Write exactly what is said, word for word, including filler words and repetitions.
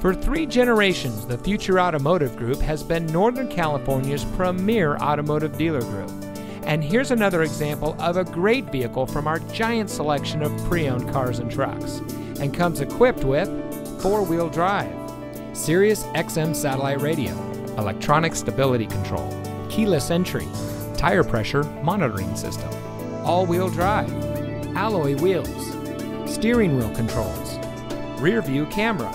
For three generations, the Future Automotive Group has been Northern California's premier automotive dealer group. And here's another example of a great vehicle from our giant selection of pre-owned cars and trucks, and comes equipped with four-wheel drive, Sirius X M satellite radio, electronic stability control, keyless entry, tire pressure monitoring system, all-wheel drive, alloy wheels, steering wheel controls, rear view camera,